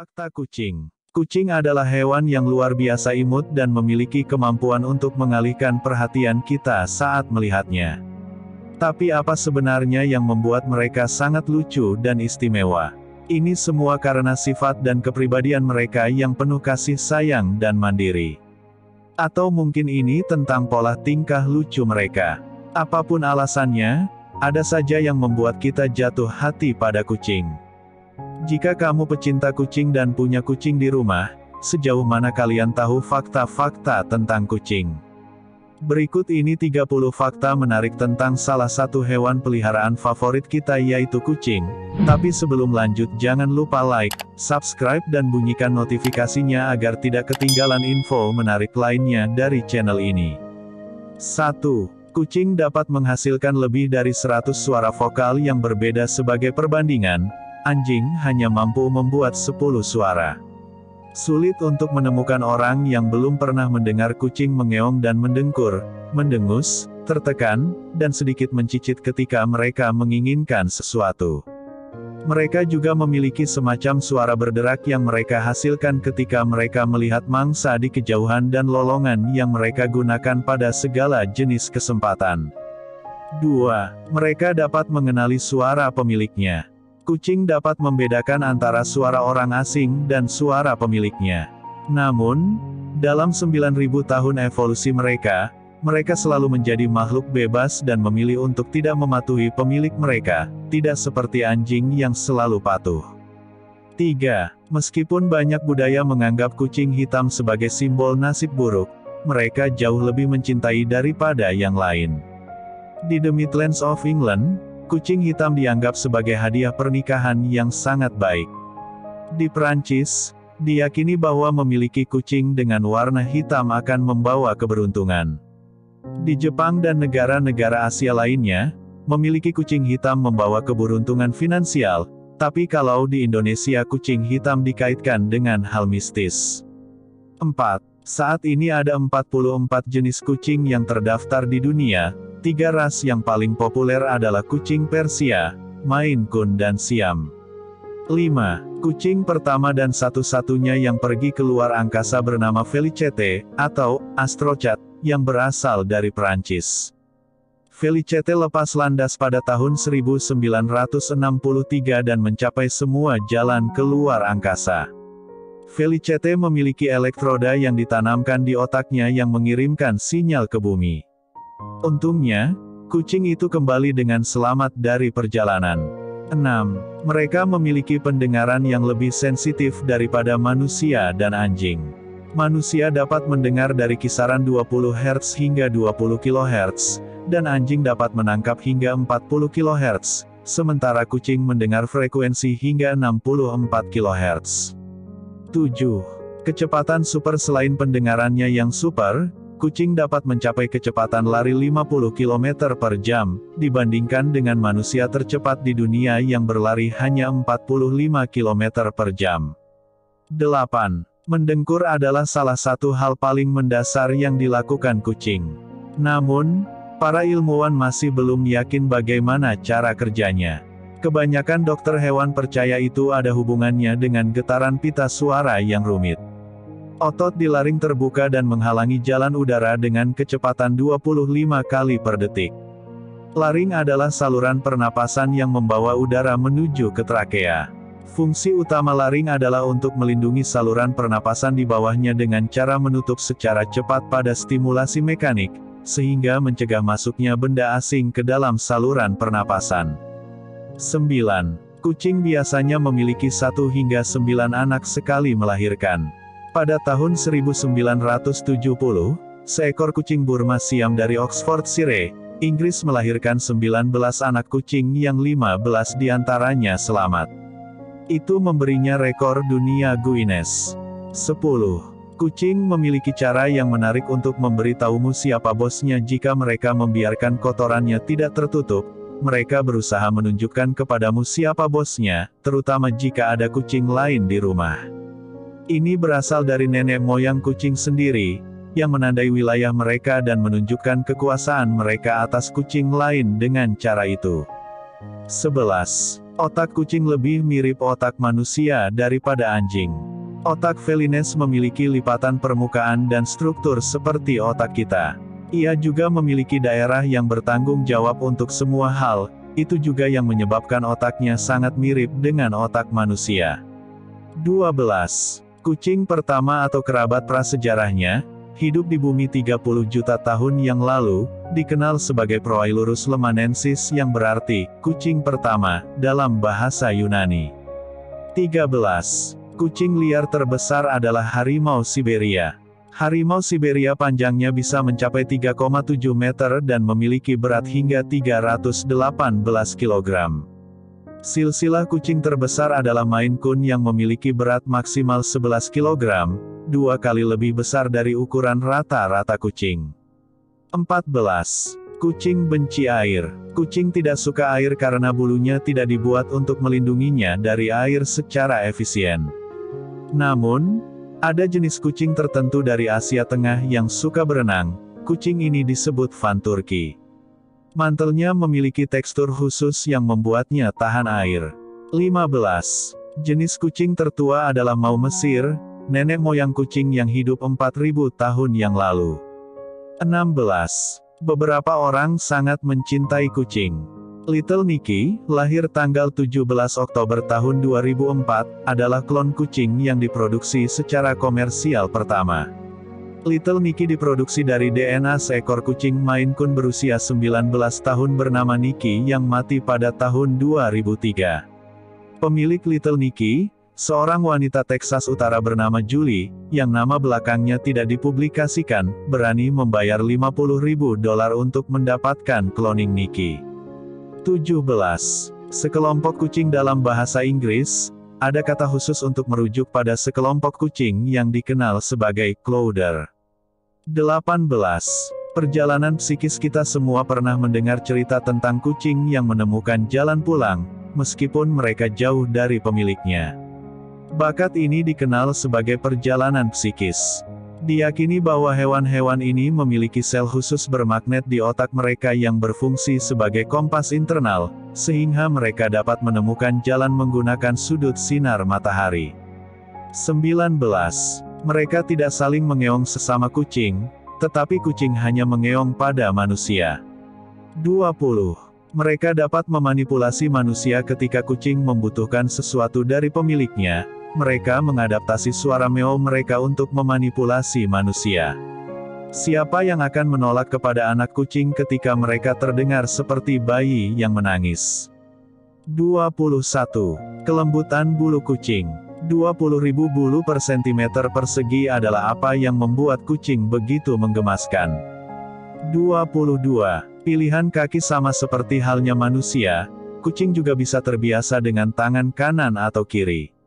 Fakta Kucing. Kucing adalah hewan yang luar biasa imut dan memiliki kemampuan untuk mengalihkan perhatian kita saat melihatnya. Tapi apa sebenarnya yang membuat mereka sangat lucu dan istimewa? Ini semua karena sifat dan kepribadian mereka yang penuh kasih sayang dan mandiri. Atau mungkin ini tentang pola tingkah lucu mereka. Apapun alasannya, ada saja yang membuat kita jatuh hati pada kucing. Jika kamu pecinta kucing dan punya kucing di rumah, sejauh mana kalian tahu fakta-fakta tentang kucing? Berikut ini 30 fakta menarik tentang salah satu hewan peliharaan favorit kita yaitu kucing. Tapi sebelum lanjut jangan lupa like, subscribe dan bunyikan notifikasinya agar tidak ketinggalan info menarik lainnya dari channel ini. 1. Kucing dapat menghasilkan lebih dari 100 suara vokal yang berbeda sebagai perbandingan. Anjing hanya mampu membuat 10 suara. Sulit untuk menemukan orang yang belum pernah mendengar kucing mengeong dan mendengkur, mendengus, tertekan, dan sedikit mencicit ketika mereka menginginkan sesuatu. Mereka juga memiliki semacam suara berderak yang mereka hasilkan ketika mereka melihat mangsa di kejauhan dan lolongan yang mereka gunakan pada segala jenis kesempatan. 2. Mereka dapat mengenali suara pemiliknya. Kucing dapat membedakan antara suara orang asing dan suara pemiliknya. Namun, dalam 9.000 tahun evolusi mereka, mereka selalu menjadi makhluk bebas dan memilih untuk tidak mematuhi pemilik mereka, tidak seperti anjing yang selalu patuh. 3. Meskipun banyak budaya menganggap kucing hitam sebagai simbol nasib buruk, mereka jauh lebih mencintai daripada yang lain. Di The Midlands of England, kucing hitam dianggap sebagai hadiah pernikahan yang sangat baik. Di Perancis, diyakini bahwa memiliki kucing dengan warna hitam akan membawa keberuntungan. Di Jepang dan negara-negara Asia lainnya, memiliki kucing hitam membawa keberuntungan finansial, tapi kalau di Indonesia kucing hitam dikaitkan dengan hal mistis. 4. Saat ini ada 44 jenis kucing yang terdaftar di dunia. 3 ras yang paling populer adalah kucing Persia, Maine Coon dan Siam. 5. Kucing pertama dan satu-satunya yang pergi keluar angkasa bernama Felicette, atau Astrocat, yang berasal dari Perancis. Felicette lepas landas pada tahun 1963 dan mencapai semua jalan keluar angkasa. Felicette memiliki elektroda yang ditanamkan di otaknya yang mengirimkan sinyal ke bumi. Untungnya, kucing itu kembali dengan selamat dari perjalanan. 6. Mereka memiliki pendengaran yang lebih sensitif daripada manusia dan anjing. Manusia dapat mendengar dari kisaran 20 Hz hingga 20 kHz, dan anjing dapat menangkap hingga 40 kHz, sementara kucing mendengar frekuensi hingga 64 kHz. 7. Kecepatan super. Selain pendengarannya yang super, kucing dapat mencapai kecepatan lari 50 km per jam, dibandingkan dengan manusia tercepat di dunia yang berlari hanya 45 km per jam. 8. Mendengkur adalah salah satu hal paling mendasar yang dilakukan kucing. Namun, para ilmuwan masih belum yakin bagaimana cara kerjanya. Kebanyakan dokter hewan percaya itu ada hubungannya dengan getaran pita suara yang rumit. Otot di laring terbuka dan menghalangi jalan udara dengan kecepatan 25 kali per detik. Laring adalah saluran pernapasan yang membawa udara menuju ke trakea. Fungsi utama laring adalah untuk melindungi saluran pernapasan di bawahnya dengan cara menutup secara cepat pada stimulasi mekanik, sehingga mencegah masuknya benda asing ke dalam saluran pernapasan. 9. Kucing biasanya memiliki 1 hingga 9 anak sekali melahirkan. Pada tahun 1970, seekor kucing Burma Siam dari Oxfordshire, Inggris melahirkan 19 anak kucing yang 15 diantaranya selamat. Itu memberinya rekor dunia Guinness. 10. Kucing memiliki cara yang menarik untuk memberitahumu siapa bosnya. Jika mereka membiarkan kotorannya tidak tertutup, mereka berusaha menunjukkan kepadamu siapa bosnya, terutama jika ada kucing lain di rumah. Ini berasal dari nenek moyang kucing sendiri, yang menandai wilayah mereka dan menunjukkan kekuasaan mereka atas kucing lain dengan cara itu. 11. Otak kucing lebih mirip otak manusia daripada anjing. Otak felines memiliki lipatan permukaan dan struktur seperti otak kita. Ia juga memiliki daerah yang bertanggung jawab untuk semua hal, itu juga yang menyebabkan otaknya sangat mirip dengan otak manusia. 12. Kucing pertama atau kerabat prasejarahnya, hidup di bumi 30 juta tahun yang lalu, dikenal sebagai Proailurus lemanensis yang berarti, kucing pertama, dalam bahasa Yunani. 13. Kucing liar terbesar adalah harimau Siberia. Harimau Siberia panjangnya bisa mencapai 3,7 meter dan memiliki berat hingga 318 kg. Silsilah kucing terbesar adalah Maine Coon yang memiliki berat maksimal 11 kg, dua kali lebih besar dari ukuran rata-rata kucing. 14. Kucing benci air. Kucing tidak suka air karena bulunya tidak dibuat untuk melindunginya dari air secara efisien. Namun, ada jenis kucing tertentu dari Asia Tengah yang suka berenang, kucing ini disebut Van Turki. Mantelnya memiliki tekstur khusus yang membuatnya tahan air. 15. Jenis kucing tertua adalah Mau Mesir, nenek moyang kucing yang hidup 4.000 tahun yang lalu. 16. Beberapa orang sangat mencintai kucing. Little Nicky, lahir tanggal 17 Oktober tahun 2004, adalah klon kucing yang diproduksi secara komersial pertama. Little Nicky diproduksi dari DNA seekor kucing Maine Coon berusia 19 tahun bernama Nicky yang mati pada tahun 2003. Pemilik Little Nicky, seorang wanita Texas Utara bernama Julie, yang nama belakangnya tidak dipublikasikan, berani membayar $50.000 untuk mendapatkan kloning Nicky. 17. Sekelompok kucing dalam bahasa Inggris, ada kata khusus untuk merujuk pada sekelompok kucing yang dikenal sebagai clooder. 18. Perjalanan psikis kita semua pernah mendengar cerita tentang kucing yang menemukan jalan pulang, meskipun mereka jauh dari pemiliknya. Bakat ini dikenal sebagai perjalanan psikis. Diyakini bahwa hewan-hewan ini memiliki sel khusus bermagnet di otak mereka yang berfungsi sebagai kompas internal, sehingga mereka dapat menemukan jalan menggunakan sudut sinar matahari. 19. Mereka tidak saling mengeong sesama kucing, tetapi kucing hanya mengeong pada manusia. 20. Mereka dapat memanipulasi manusia ketika kucing membutuhkan sesuatu dari pemiliknya. Mereka mengadaptasi suara meow mereka untuk memanipulasi manusia. Siapa yang akan menolak kepada anak kucing ketika mereka terdengar seperti bayi yang menangis? 21. Kelembutan bulu kucing. 20.000 bulu per sentimeter persegi adalah apa yang membuat kucing begitu menggemaskan. 22. Pilihan kaki sama seperti halnya manusia, kucing juga bisa terbiasa dengan tangan kanan atau kiri.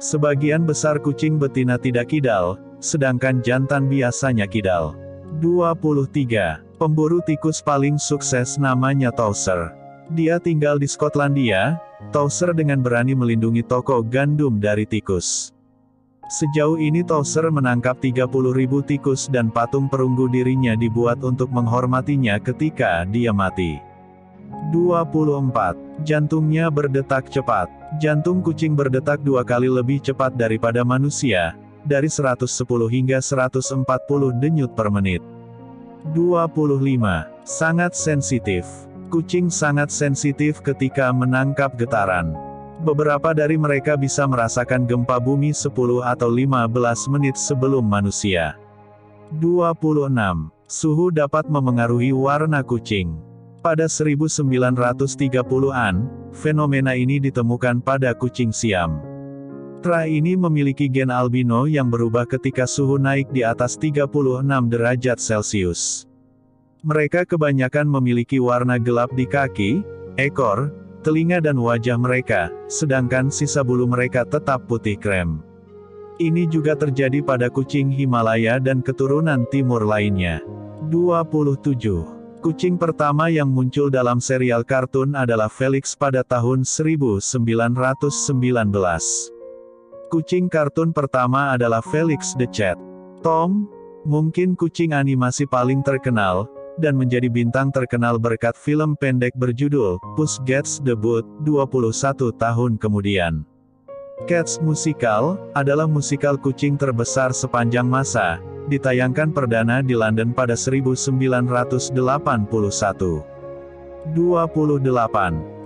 Sebagian besar kucing betina tidak kidal, sedangkan jantan biasanya kidal. 23. Pemburu tikus paling sukses namanya Towser. Dia tinggal di Skotlandia. Towser dengan berani melindungi toko gandum dari tikus. Sejauh ini Towser menangkap 30.000 tikus dan patung perunggu dirinya dibuat untuk menghormatinya ketika dia mati. 24. Jantungnya berdetak cepat. Jantung kucing berdetak dua kali lebih cepat daripada manusia, dari 110 hingga 140 denyut per menit. 25. Sangat sensitif. Kucing sangat sensitif ketika menangkap getaran. Beberapa dari mereka bisa merasakan gempa bumi 10 atau 15 menit sebelum manusia. 26. Suhu dapat memengaruhi warna kucing. Pada 1930-an, fenomena ini ditemukan pada kucing Siam. Tra ini memiliki gen albino yang berubah ketika suhu naik di atas 36 derajat Celcius. Mereka kebanyakan memiliki warna gelap di kaki, ekor, telinga dan wajah mereka, sedangkan sisa bulu mereka tetap putih krem. Ini juga terjadi pada kucing Himalaya dan keturunan timur lainnya. 27. Kucing pertama yang muncul dalam serial kartun adalah Felix pada tahun 1919. Kucing kartun pertama adalah Felix The Cat. Tom, mungkin kucing animasi paling terkenal, dan menjadi bintang terkenal berkat film pendek berjudul Puss Gets the Boot, 21 tahun kemudian. Cats Musical adalah musikal kucing terbesar sepanjang masa, ditayangkan perdana di London pada 1981. 28.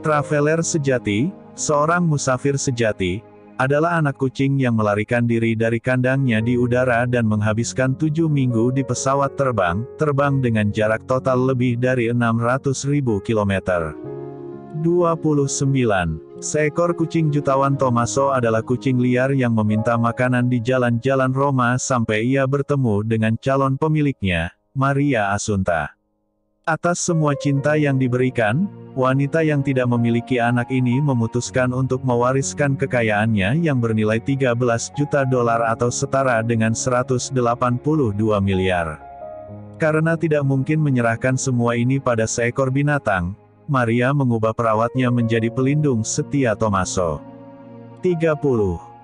Traveler sejati, seorang musafir sejati, adalah anak kucing yang melarikan diri dari kandangnya di udara dan menghabiskan 7 minggu di pesawat terbang dengan jarak total lebih dari 600.000 km. 29. Seekor kucing jutawan Tomaso adalah kucing liar yang meminta makanan di jalan-jalan Roma sampai ia bertemu dengan calon pemiliknya, Maria Asunta. Atas semua cinta yang diberikan, wanita yang tidak memiliki anak ini memutuskan untuk mewariskan kekayaannya yang bernilai $13 juta atau setara dengan 182 miliar. Karena tidak mungkin menyerahkan semua ini pada seekor binatang, Maria mengubah perawatnya menjadi pelindung setia Tomaso. 30.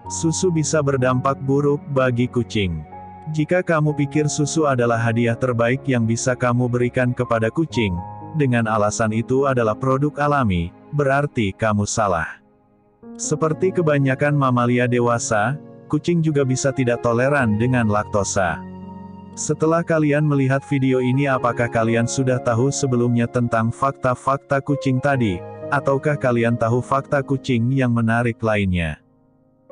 Susu bisa berdampak buruk bagi kucing. Jika kamu pikir susu adalah hadiah terbaik yang bisa kamu berikan kepada kucing, dengan alasan itu adalah produk alami, berarti kamu salah. Seperti kebanyakan mamalia dewasa, kucing juga bisa tidak toleran dengan laktosa. Setelah kalian melihat video ini, apakah kalian sudah tahu sebelumnya tentang fakta-fakta kucing tadi, ataukah kalian tahu fakta kucing yang menarik lainnya?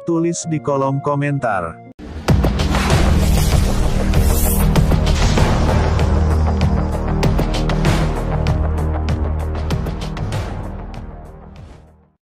Tulis di kolom komentar.